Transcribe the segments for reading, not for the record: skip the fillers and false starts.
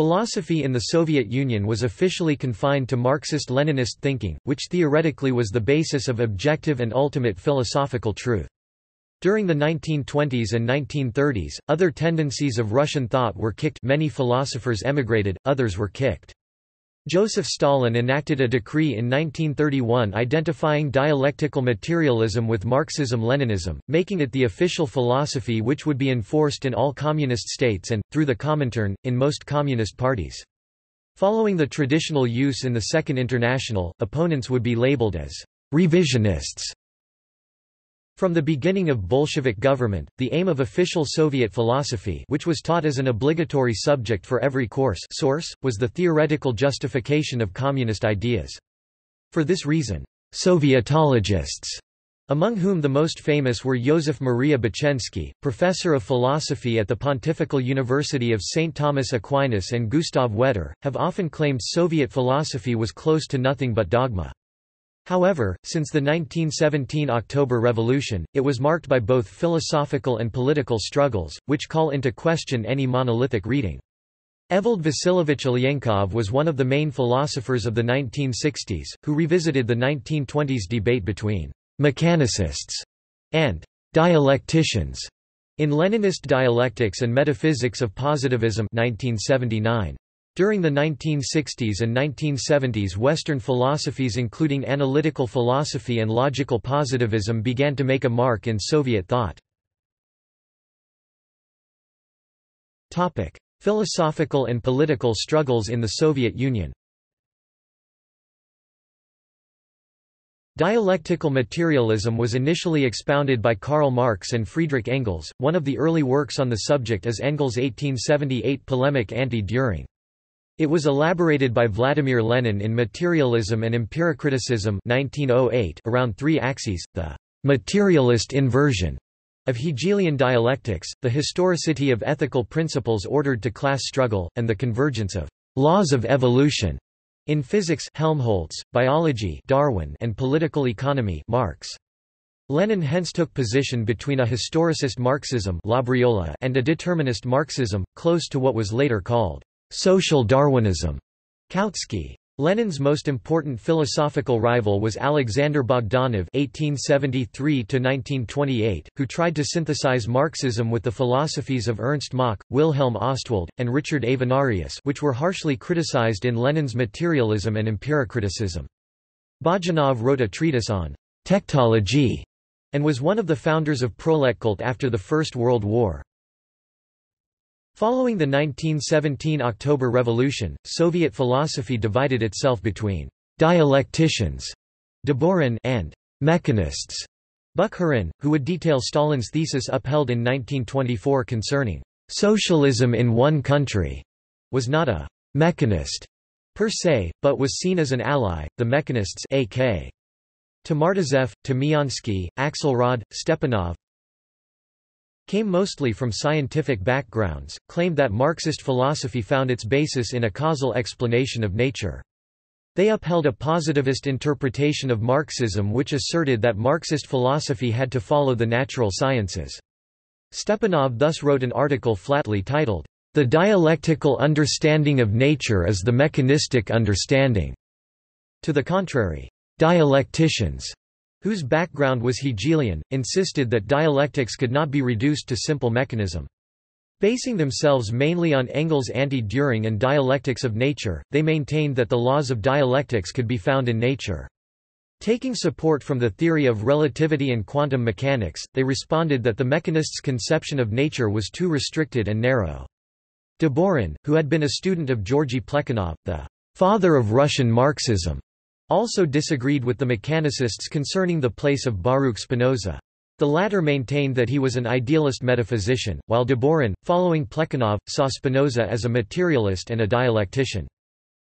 Philosophy in the Soviet Union was officially confined to Marxist-Leninist thinking, which theoretically was the basis of objective and ultimate philosophical truth. During the 1920s and 1930s, other tendencies of Russian thought were kicked. Many philosophers emigrated, others were kicked. Joseph Stalin enacted a decree in 1931 identifying dialectical materialism with Marxism-Leninism, making it the official philosophy which would be enforced in all communist states and, through the Comintern, in most communist parties. Following the traditional use in the Second International, opponents would be labeled as «revisionists». From the beginning of Bolshevik government, the aim of official Soviet philosophy, which was taught as an obligatory subject for every course source, was the theoretical justification of communist ideas. For this reason, Sovietologists, among whom the most famous were Josef Maria Bachensky, professor of philosophy at the Pontifical University of St. Thomas Aquinas, and Gustav Wetter, have often claimed Soviet philosophy was close to nothing but dogma. However, since the 1917 October Revolution, it was marked by both philosophical and political struggles, which call into question any monolithic reading. Evald Vasilyevich Ilyenkov was one of the main philosophers of the 1960s, who revisited the 1920s debate between «mechanicists» and «dialecticians» in Leninist Dialectics and Metaphysics of Positivism 1979. During the 1960s and 1970s, Western philosophies including analytical philosophy and logical positivism began to make a mark in Soviet thought. Topic: Philosophical and political struggles in the Soviet Union. Dialectical materialism was initially expounded by Karl Marx and Friedrich Engels. One of the early works on the subject is Engels' 1878 polemic Anti-Dühring. It was elaborated by Vladimir Lenin in Materialism and Empirio-Criticism 1908 around three axes, the materialist inversion of Hegelian dialectics, the historicity of ethical principles ordered to class struggle, and the convergence of laws of evolution in physics Helmholtz, biology Darwin, and political economy Marx. Lenin hence took position between a historicist Marxism Labriola and a determinist Marxism, close to what was later called Social Darwinism. Kautsky. Lenin's most important philosophical rival was Alexander Bogdanov (1873–1928), who tried to synthesize Marxism with the philosophies of Ernst Mach, Wilhelm Ostwald, and Richard Avenarius, which were harshly criticized in Lenin's Materialism and Empirio-Criticism. Bogdanov wrote a treatise on «tectology» and was one of the founders of Proletkult after the First World War. Following the 1917 October Revolution, Soviet philosophy divided itself between «dialecticians» Deborin and «mechanists» Bukharin, who would detail Stalin's thesis upheld in 1924 concerning «socialism in one country», was not a «mechanist» per se, but was seen as an ally. The mechanists A.K. Tomashevich, Tymiansky, Axelrod, Stepanov came mostly from scientific backgrounds, claimed that Marxist philosophy found its basis in a causal explanation of nature. They upheld a positivist interpretation of Marxism which asserted that Marxist philosophy had to follow the natural sciences. Stepanov thus wrote an article flatly titled, "The Dialectical Understanding of Nature is the Mechanistic Understanding." To the contrary, dialecticians, whose background was Hegelian, insisted that dialectics could not be reduced to simple mechanism. Basing themselves mainly on Engels' Anti-Dühring and dialectics of nature, they maintained that the laws of dialectics could be found in nature. Taking support from the theory of relativity and quantum mechanics, they responded that the mechanists' conception of nature was too restricted and narrow. Deborin, who had been a student of Georgi Plekhanov, the father of Russian Marxism, also disagreed with the mechanicists concerning the place of Baruch Spinoza. The latter maintained that he was an idealist metaphysician, while Deborin, following Plekhanov, saw Spinoza as a materialist and a dialectician.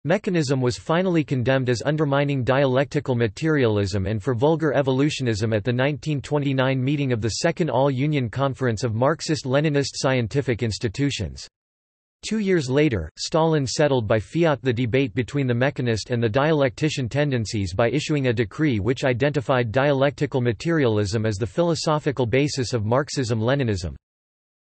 Mechanism was finally condemned as undermining dialectical materialism and for vulgar evolutionism at the 1929 meeting of the Second All-Union Conference of Marxist-Leninist Scientific Institutions. 2 years later, Stalin settled by fiat the debate between the mechanist and the dialectician tendencies by issuing a decree which identified dialectical materialism as the philosophical basis of Marxism-Leninism.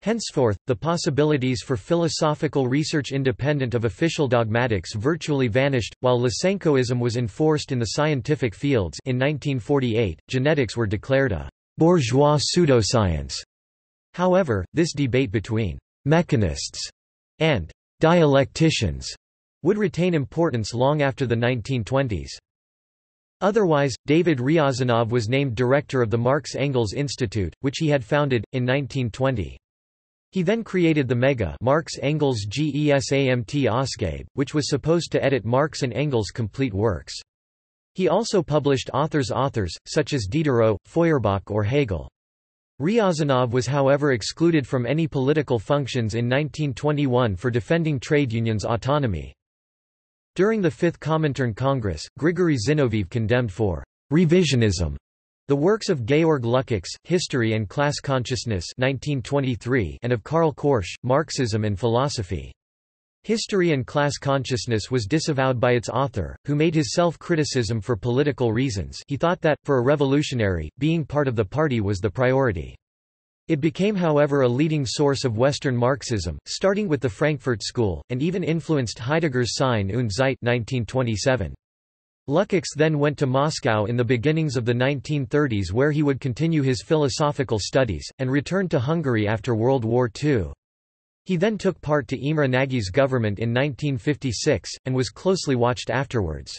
Henceforth, the possibilities for philosophical research independent of official dogmatics virtually vanished, while Lysenkoism was enforced in the scientific fields. In 1948, genetics were declared a bourgeois pseudoscience. However, this debate between mechanists and dialecticians would retain importance long after the 1920s. Otherwise, David Ryazanov was named director of the Marx-Engels Institute, which he had founded, in 1920. He then created the Mega Marx-Engels Gesamt-Ausgabe, which was supposed to edit Marx and Engels' complete works. He also published authors, such as Diderot, Feuerbach or Hegel. Ryazanov was however excluded from any political functions in 1921 for defending trade unions' autonomy. During the Fifth Comintern Congress, Grigory Zinoviev condemned for «revisionism» the works of Georg Lukács, History and Class Consciousness 1923, and of Karl Korsch, Marxism and Philosophy. History and Class Consciousness was disavowed by its author, who made his self-criticism for political reasons. He thought that, for a revolutionary, being part of the party was the priority. It became however a leading source of Western Marxism, starting with the Frankfurt School, and even influenced Heidegger's Sein und Zeit 1927. Lukács then went to Moscow in the beginnings of the 1930s, where he would continue his philosophical studies, and returned to Hungary after World War II. He then took part to Imre Nagy's government in 1956, and was closely watched afterwards.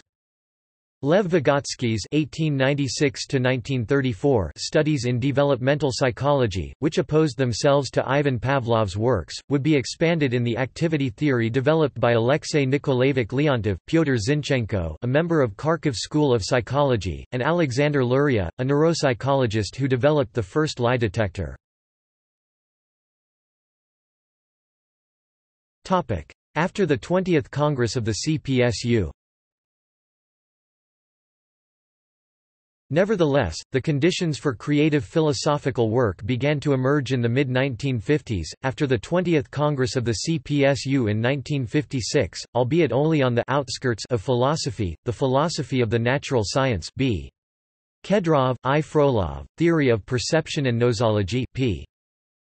Lev Vygotsky's (1896–1934) studies in developmental psychology, which opposed themselves to Ivan Pavlov's works, would be expanded in the activity theory developed by Alexei Nikolaevich Leontiev, Pyotr Zinchenko, a member of Kharkov School of Psychology, and Alexander Luria, a neuropsychologist who developed the first lie detector. Topic: After the 20th Congress of the CPSU. Nevertheless, the conditions for creative philosophical work began to emerge in the mid-1950s, after the 20th Congress of the CPSU in 1956, albeit only on the outskirts of philosophy, the philosophy of the natural science B. Kedrov, I. Frolov, Theory of Perception and Nosology P.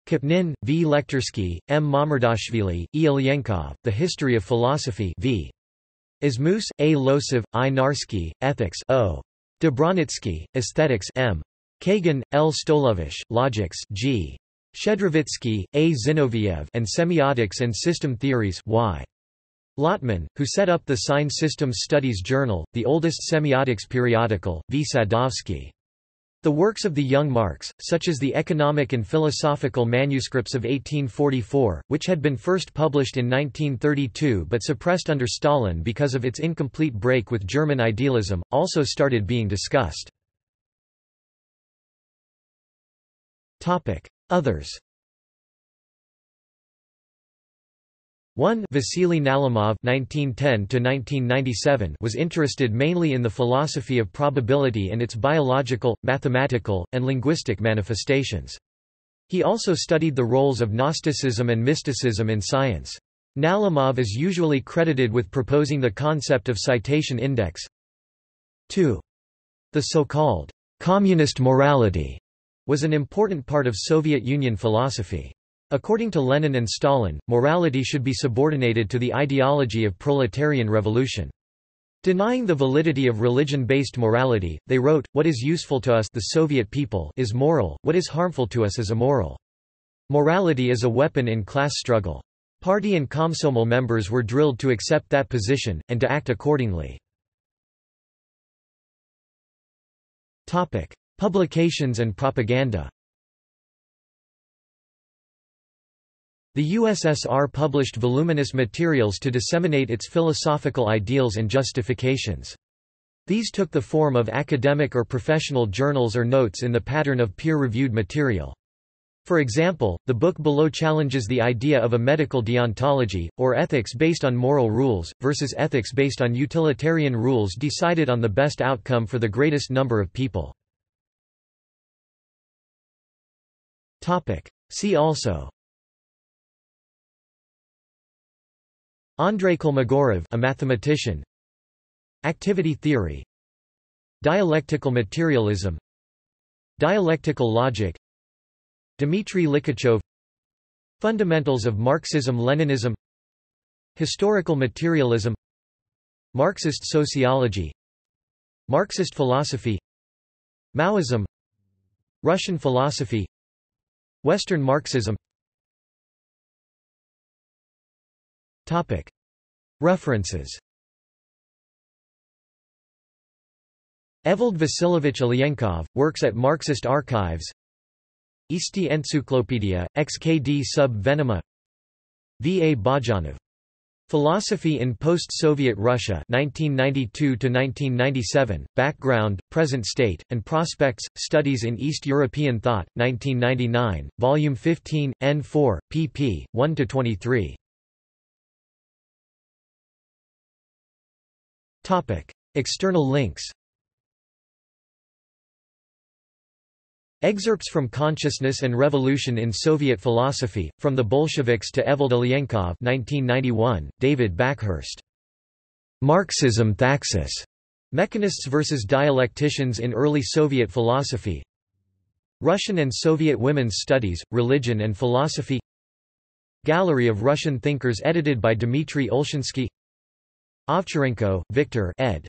Kipnin, V. Lektersky, M. Mamardashvili, E. Ilyenkov, The History of Philosophy V. Ismus, A. Losov, I. Narsky, Ethics O. Dobronitsky, Aesthetics M. Kagan, L. Stolovich, Logics G. Shedrovitsky, A. Zinoviev, and Semiotics and System Theories Y. Lotman, who set up the Sign Systems Studies Journal, the oldest semiotics periodical, V. Sadovsky. The works of the young Marx, such as the Economic and Philosophical Manuscripts of 1844, which had been first published in 1932 but suppressed under Stalin because of its incomplete break with German idealism, also started being discussed. Others. 1. Vasily Nalimov (1910–1997) was interested mainly in the philosophy of probability and its biological, mathematical, and linguistic manifestations. He also studied the roles of Gnosticism and mysticism in science. Nalimov is usually credited with proposing the concept of citation index. 2. The so-called communist morality was an important part of Soviet Union philosophy. According to Lenin and Stalin, morality should be subordinated to the ideology of proletarian revolution. Denying the validity of religion-based morality, they wrote, "What is useful to us, the Soviet people, is moral, what is harmful to us is immoral." Morality is a weapon in class struggle. Party and Komsomol members were drilled to accept that position, and to act accordingly. Publications and propaganda. The USSR published voluminous materials to disseminate its philosophical ideals and justifications. These took the form of academic or professional journals or notes in the pattern of peer-reviewed material. For example, the book below challenges the idea of a medical deontology, or ethics based on moral rules, versus ethics based on utilitarian rules decided on the best outcome for the greatest number of people. See also: Andrei Kolmogorov, a mathematician; activity theory; dialectical materialism; dialectical logic; Dmitry Likachev; Fundamentals of Marxism-Leninism, Historical materialism, Marxist sociology, Marxist philosophy, Maoism, Russian philosophy, Western Marxism. Topic. References. Evald Vasilyevich Ilyenkov, Works at Marxist Archives, Isti Encyclopedia, XKD sub Venema, V. A. Bogdanov. Philosophy in Post-Soviet Russia 1992–1997, Background, Present State, and Prospects, Studies in East European Thought, 1999, Volume 15, N4, pp. 1–23. External links. Excerpts from Consciousness and Revolution in Soviet Philosophy, From the Bolsheviks to Evald Ilyenkov 1991, David Backhurst. Marxism Thaxis. Mechanists versus Dialecticians in Early Soviet Philosophy. Russian and Soviet Women's Studies, Religion and Philosophy. Gallery of Russian Thinkers edited by Dmitry Olshinsky. Ovcharenko, Viktor ed.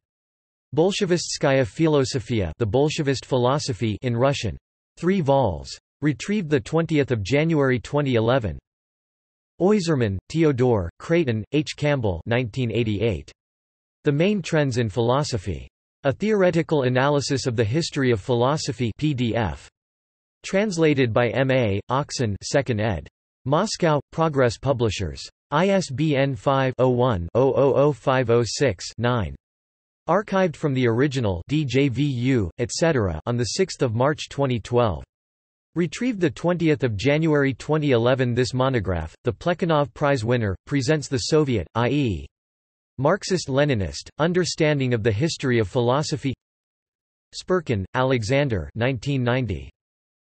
Bolshevistskaya Filosofia, The Bolshevist Philosophy in Russian. 3 vols. Retrieved 20 January 2011. Oyserman, Theodore, Creighton, H. Campbell 1988. The Main Trends in Philosophy. A Theoretical Analysis of the History of Philosophy PDF. Translated by M. A. Oxen 2nd ed. Moscow, Progress Publishers. ISBN 5-01-000506-9. Archived from the original DJVU, etc. on 6 March 2012. Retrieved 20 January 2011. This monograph, the Plekhanov Prize winner, presents the Soviet, i.e. Marxist-Leninist, Understanding of the History of Philosophy. Spurkin, Alexander 1990.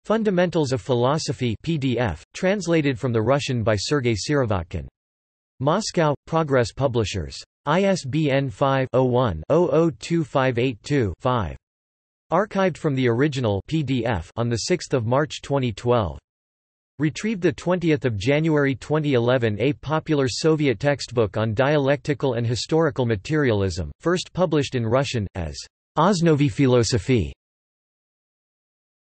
Fundamentals of Philosophy PDF, translated from the Russian by Sergei Sirivotkin. Moscow, Progress Publishers. ISBN 5-01-002582-5. Archived from the original PDF on 6 March 2012. Retrieved 20 January 2011. A popular Soviet textbook on dialectical and historical materialism, first published in Russian, as Osnovy Filosofie,